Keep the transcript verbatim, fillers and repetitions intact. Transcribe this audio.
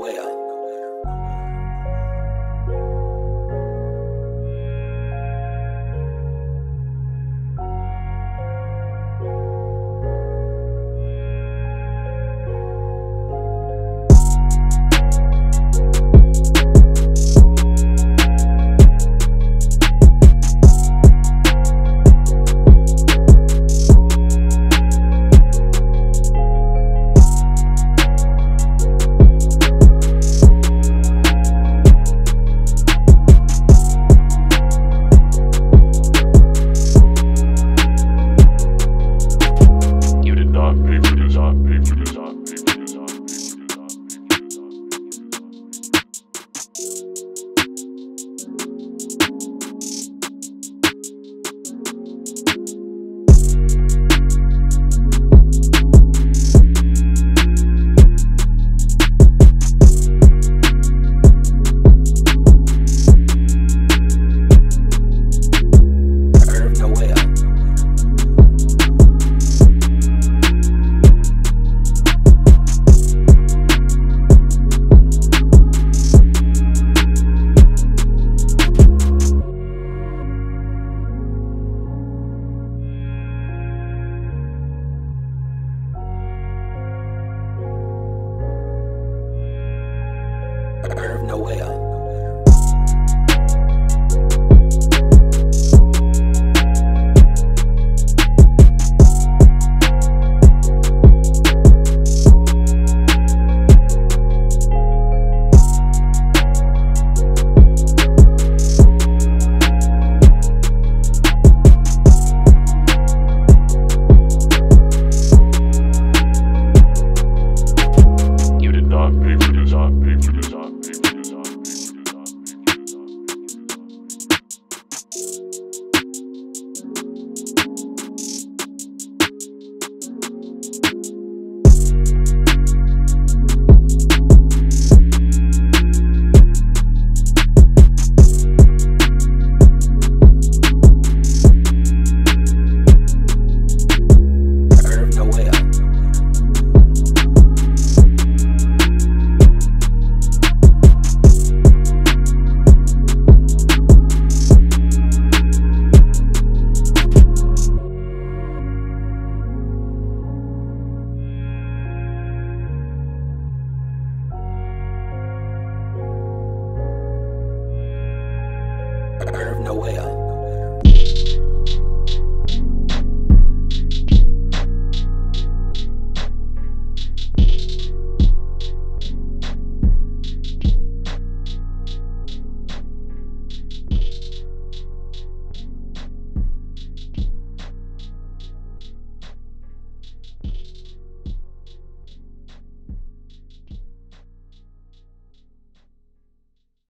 Noel. Erv Noel. Erv Noel.